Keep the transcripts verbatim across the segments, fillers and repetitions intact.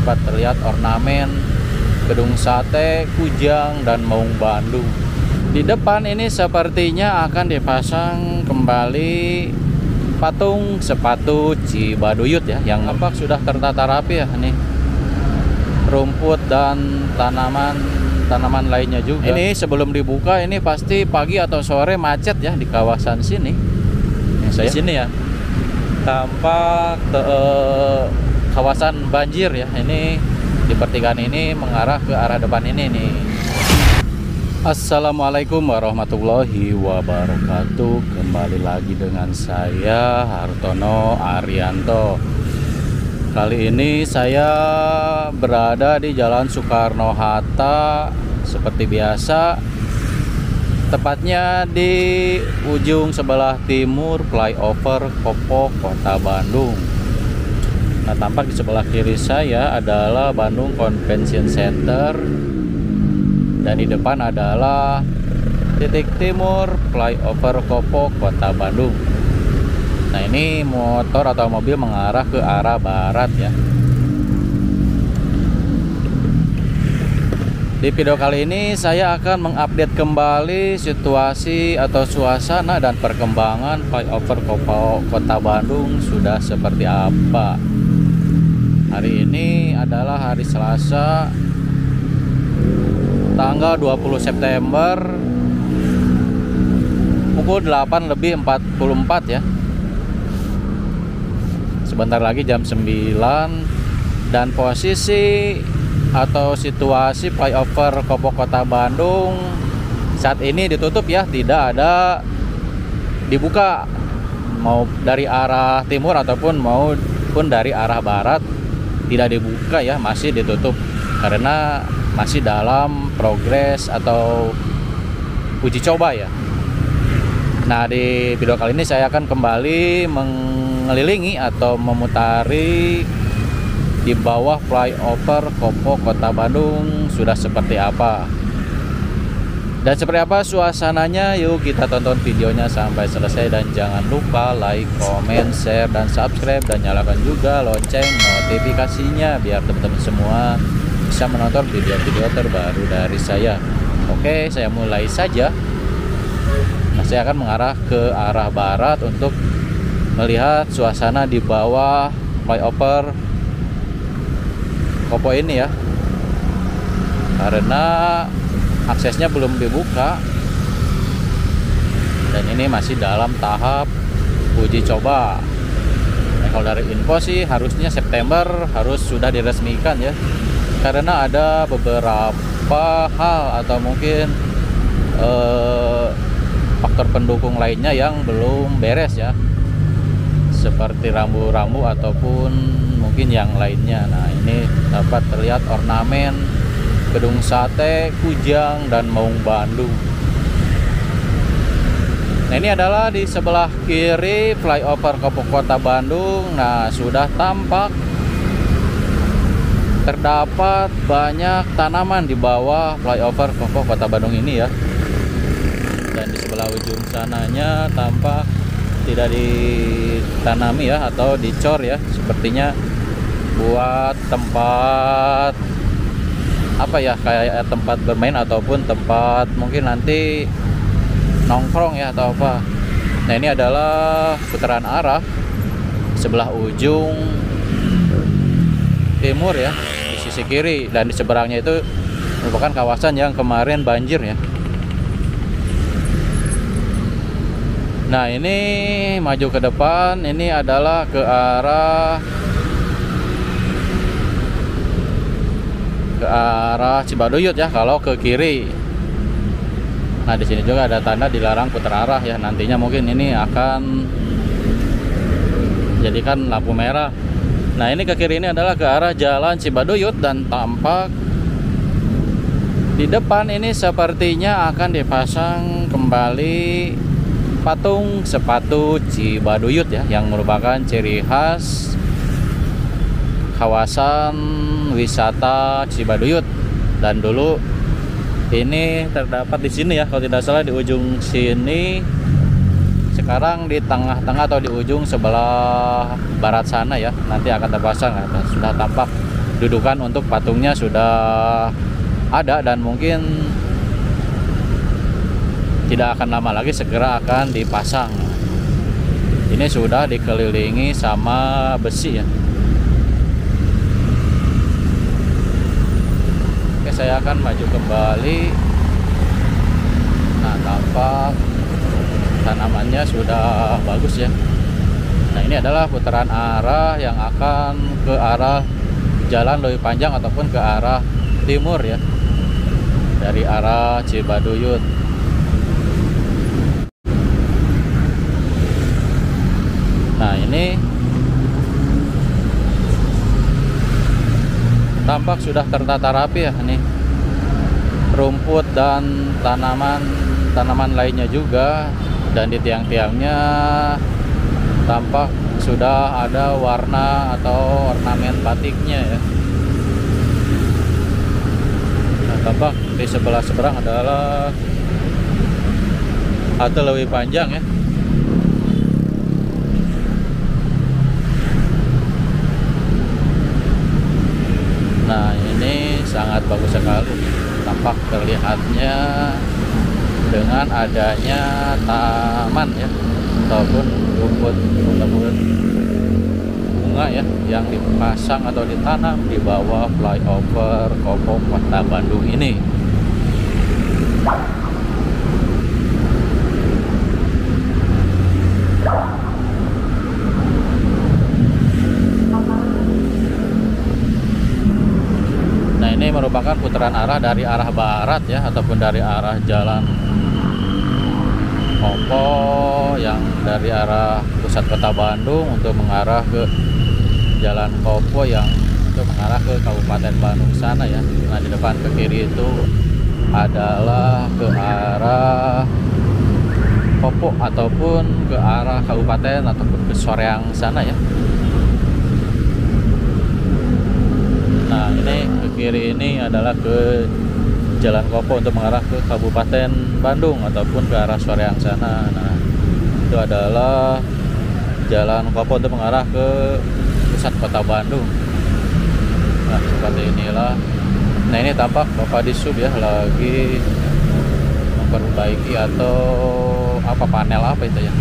dapat terlihat ornamen Gedung Sate, Kujang, dan Maung Bandung. Di depan ini sepertinya akan dipasang kembali patung sepatu Cibaduyut ya, yang nampak sudah tertata rapi ya nih. Rumput dan tanaman-tanaman lainnya juga. Ini sebelum dibuka ini pasti pagi atau sore macet ya di kawasan sini. Yang saya di sini ya. Tampak te, eh, kawasan banjir ya. Ini di pertigaan ini mengarah ke arah depan ini nih. Assalamualaikum warahmatullahi wabarakatuh. Kembali lagi dengan saya Hartono Arianto. Kali ini saya berada di Jalan Soekarno-Hatta seperti biasa, tepatnya di ujung sebelah timur Flyover Kopo Kota Bandung. Nah, tampak di sebelah kiri saya adalah Bandung Convention Center dan di depan adalah titik timur Flyover Kopo Kota Bandung. Nah, ini motor atau mobil mengarah ke arah barat ya. Di video kali ini saya akan mengupdate kembali situasi atau suasana dan perkembangan Flyover Kopo Kota Bandung sudah seperti apa. Hari ini adalah hari Selasa tanggal dua puluh September pukul delapan lebih empat puluh empat ya. Sebentar lagi jam sembilan dan posisi atau situasi flyover Kopo Kota Bandung saat ini ditutup ya, tidak ada dibuka mau dari arah timur ataupun maupun dari arah barat. Tidak dibuka ya, masih ditutup karena masih dalam progres atau uji coba ya. Nah, di video kali ini saya akan kembali mengelilingi atau memutari di bawah flyover Kopo Kota Bandung sudah seperti apa. Dan seperti apa suasananya, yuk kita tonton videonya sampai selesai. Dan jangan lupa like, comment, share, dan subscribe. Dan nyalakan juga lonceng notifikasinya biar teman-teman semua bisa menonton video-video terbaru dari saya. Oke, saya mulai saja. Nah, saya akan mengarah ke arah barat untuk melihat suasana di bawah flyover Kopo ini ya. Karena aksesnya belum dibuka dan ini masih dalam tahap uji coba. Nah, kalau dari info sih harusnya September harus sudah diresmikan ya, karena ada beberapa hal atau mungkin eh, faktor pendukung lainnya yang belum beres ya, seperti rambu-rambu ataupun mungkin yang lainnya. Nah, ini dapat terlihat ornamen Gedung Sate, Kujang, dan Maung Bandung. Nah, ini adalah di sebelah kiri flyover Kopo Kota Bandung. Nah, sudah tampak terdapat banyak tanaman di bawah flyover Kopo Kota Bandung ini ya. Dan di sebelah ujung sananya tampak tidak ditanami ya atau dicor ya, sepertinya buat tempat apa ya, kayak tempat bermain ataupun tempat mungkin nanti nongkrong ya atau apa. Nah, ini adalah putaran arah sebelah ujung timur ya, di sisi kiri, dan di seberangnya itu merupakan kawasan yang kemarin banjir ya. Nah, ini maju ke depan, ini adalah ke arah ke arah Cibaduyut ya kalau ke kiri. Nah, di sini juga ada tanda dilarang putar arah ya. Nantinya mungkin ini akan jadikan lampu merah. Nah, ini ke kiri ini adalah ke arah Jalan Cibaduyut dan tampak di depan ini sepertinya akan dipasang kembali patung sepatu Cibaduyut ya, yang merupakan ciri khas kawasan wisata Cibaduyut. Dan dulu ini terdapat di sini ya, kalau tidak salah di ujung sini, sekarang di tengah-tengah atau di ujung sebelah barat sana ya, nanti akan terpasang ya. Sudah tampak dudukan untuk patungnya sudah ada dan mungkin tidak akan lama lagi segera akan dipasang. Ini sudah dikelilingi sama besi ya. Oke, saya akan maju kembali. Nah, tampak tanamannya sudah bagus ya. Nah, ini adalah putaran arah yang akan ke arah Jalan Leuwi Panjang ataupun ke arah timur ya, dari arah Cibaduyut. Nah, ini tampak sudah tertata rapi ya, nih rumput dan tanaman-tanaman lainnya juga, dan di tiang-tiangnya tampak sudah ada warna atau ornamen batiknya ya. Nah, tampak di sebelah seberang adalah Halte Leuwi Panjang ya. Nah, ini sangat bagus sekali. Tampak terlihatnya dengan adanya taman ya, ataupun rumput rumput bunga ya, yang dipasang atau ditanam di bawah flyover Kopo Kota Bandung ini. Merupakan putaran arah dari arah barat ya, ataupun dari arah Jalan Kopo yang dari arah pusat kota Bandung untuk mengarah ke Jalan Kopo yang untuk mengarah ke Kabupaten Bandung sana ya. Nah, di depan ke kiri itu adalah ke arah Kopo ataupun ke arah kabupaten ataupun ke Soreang sana ya. Nah, ini ke kiri ini adalah ke Jalan Kopo untuk mengarah ke Kabupaten Bandung ataupun ke arah Soreang sana. Nah, itu adalah Jalan Kopo untuk mengarah ke pusat kota Bandung. Nah, seperti inilah. Nah, ini tampak Bapak Disub ya lagi memperbaiki atau apa, panel apa itu ya.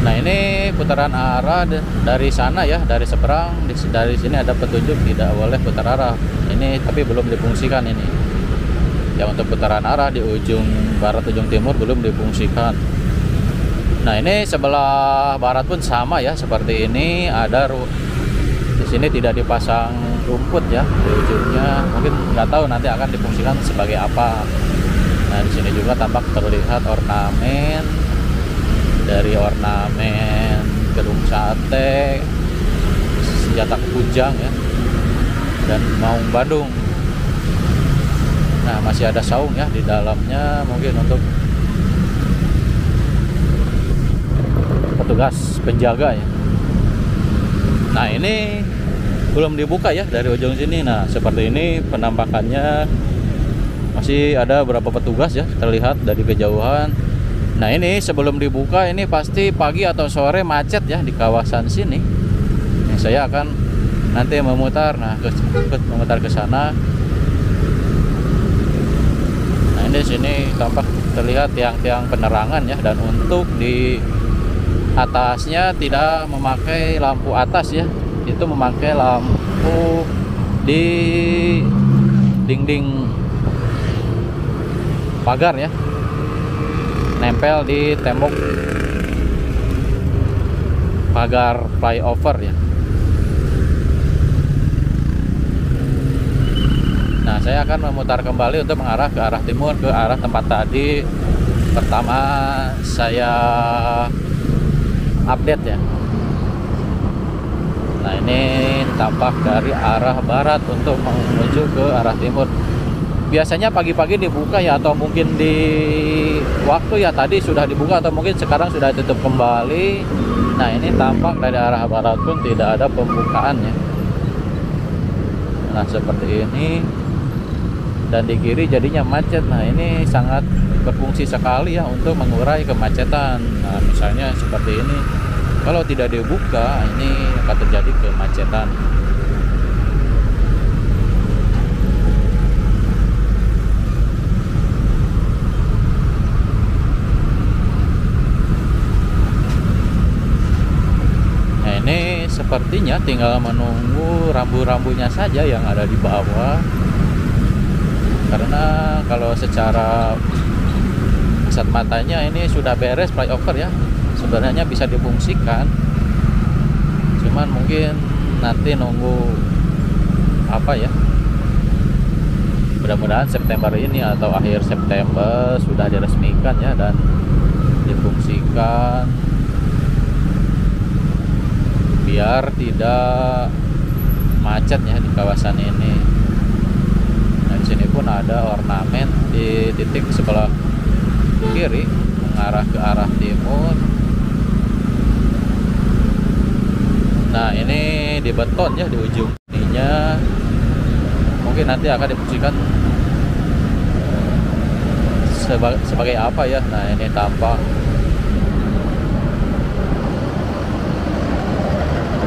Nah, ini putaran arah dari sana ya, dari seberang. Dari sini ada petunjuk tidak boleh putar arah. Ini tapi belum difungsikan ini. Ya, untuk putaran arah di ujung barat ujung timur belum difungsikan. Nah, ini sebelah barat pun sama ya, seperti ini ada di sini tidak dipasang rumput ya di ujungnya. Mungkin nggak tahu nanti akan difungsikan sebagai apa. Nah, di sini juga tampak terlihat ornamen dari ornamen Gedung Sate, senjata Kujang ya, dan Maung Bandung. Nah, masih ada saung ya di dalamnya, mungkin untuk petugas penjaga ya. Nah, ini belum dibuka ya dari ujung sini. Nah, seperti ini penampakannya, masih ada beberapa petugas ya terlihat dari kejauhan. Nah, ini sebelum dibuka ini pasti pagi atau sore macet ya di kawasan sini. Nah, saya akan nanti memutar, nah, ke, ke, memutar ke sana. Nah, ini sini tampak terlihat tiang-tiang penerangan ya, dan untuk di atasnya tidak memakai lampu atas ya, itu memakai lampu di dinding pagar ya, nempel di tembok pagar flyover ya. Nah, saya akan memutar kembali untuk mengarah ke arah timur, ke arah tempat tadi pertama saya update ya. Nah, ini tampak dari arah barat untuk menuju ke arah timur. Biasanya pagi-pagi dibuka ya, atau mungkin di waktu ya tadi sudah dibuka atau mungkin sekarang sudah tutup kembali. Nah, ini tampak dari arah barat pun tidak ada pembukaannya. Nah, seperti ini, dan di kiri jadinya macet. Nah, ini sangat berfungsi sekali ya untuk mengurai kemacetan. Nah, misalnya seperti ini, kalau tidak dibuka ini akan terjadi kemacetan. Nah, ini sepertinya tinggal menunggu rambu-rambunya saja yang ada di bawah, karena kalau secara kasat matanya ini sudah beres flyover ya, sebenarnya bisa difungsikan, cuman mungkin nanti nunggu apa ya, mudah-mudahan September ini atau akhir September sudah diresmikan ya dan difungsikan biar tidak macet ya di kawasan ini. Sini pun ada ornamen di titik sebelah kiri mengarah ke arah timur. Nah, ini di beton ya di ujung ininya, mungkin nanti akan difungsikan sebagai, sebagai apa ya. Nah, ini tampak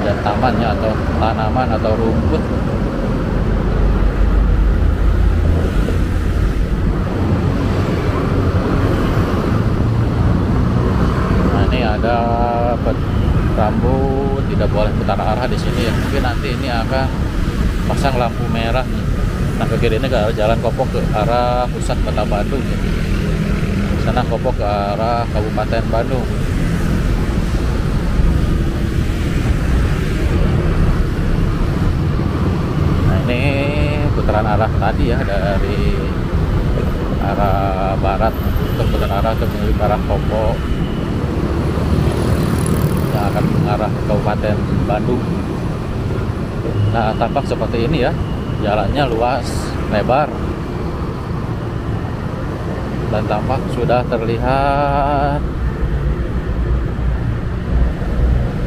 ada tamannya atau tanaman atau rumput. Ada rambu tidak boleh putar arah di sini ya. Mungkin nanti ini akan pasang lampu merah nih. Nah, ke kiri ini ke arah Jalan Kopo ke arah pusat Kota Bandung. Ya. Sana Kopo ke arah Kabupaten Bandung. Nah, ini putaran arah tadi ya dari arah barat ke putaran arah ke arah Kopo akan mengarah ke Kabupaten Bandung. Nah, tampak seperti ini ya, jalannya luas, lebar, dan tampak sudah terlihat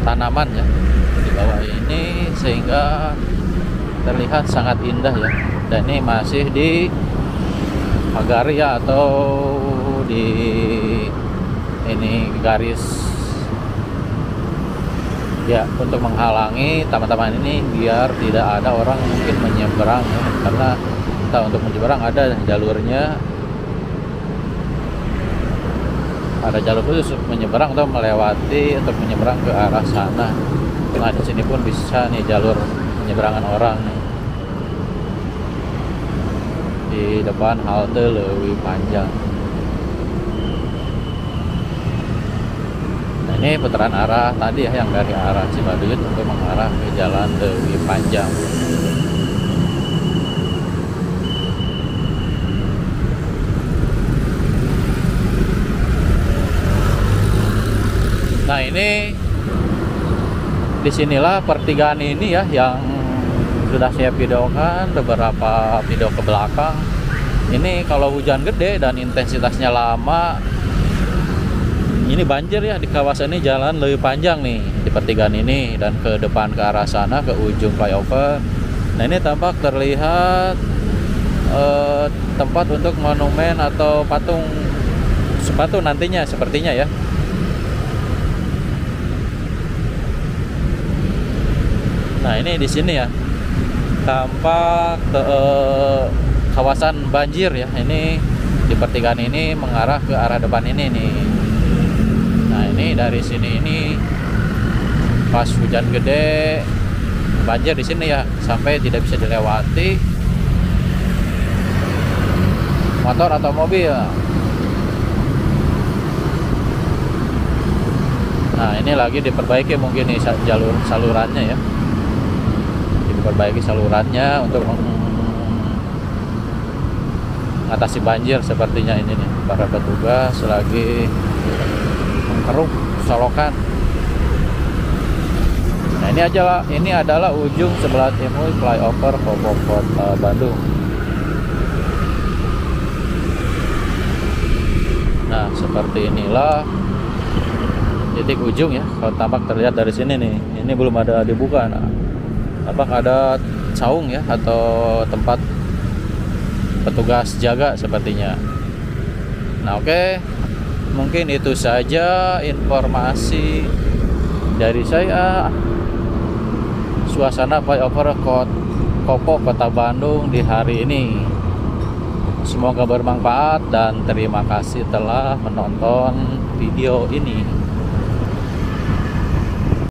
tanaman ya di bawah ini, sehingga terlihat sangat indah ya. Dan ini masih di pagari ya, atau di ini garis ya, untuk menghalangi taman-taman ini biar tidak ada orang mungkin menyeberang ya. Karena kita untuk menyeberang ada jalurnya, ada jalur khusus menyeberang atau melewati untuk menyeberang ke arah sana. Nah, di sini pun bisa nih jalur penyeberangan orang nih. Di depan halte Leuwi Panjang. Ini putaran arah tadi ya, yang dari arah Cibaduyut untuk mengarah ke Jalan Leuwi Panjang. Nah, ini disinilah pertigaan ini ya, yang sudah saya videokan beberapa video ke belakang. Ini kalau hujan gede dan intensitasnya lama, ini banjir ya di kawasan ini Jalan Leuwi Panjang nih, di pertigaan ini dan ke depan ke arah sana ke ujung flyover. Nah, ini tampak terlihat eh, tempat untuk monumen atau patung sepatu nantinya sepertinya ya. Nah, ini di sini ya tampak eh, kawasan banjir ya. Ini di pertigaan ini mengarah ke arah depan ini nih. Nah, ini dari sini ini pas hujan gede banjir di sini ya, sampai tidak bisa dilewati motor atau mobil. Nah, ini lagi diperbaiki mungkin nih jalur salurannya ya, diperbaiki salurannya untuk mengatasi banjir sepertinya. Ini nih para petugas lagi keruk solokan. Nah, ini aja, ini adalah ujung sebelah timur flyover Kopo Kota Bandung. Nah, seperti inilah titik ujung ya. Kalau tampak terlihat dari sini nih, ini belum ada dibuka. Nah, tampak ada saung ya atau tempat petugas jaga sepertinya. Nah, oke, okay. Mungkin itu saja informasi dari saya. Suasana flyover Kopo Kota Bandung di hari ini. Semoga bermanfaat dan terima kasih telah menonton video ini.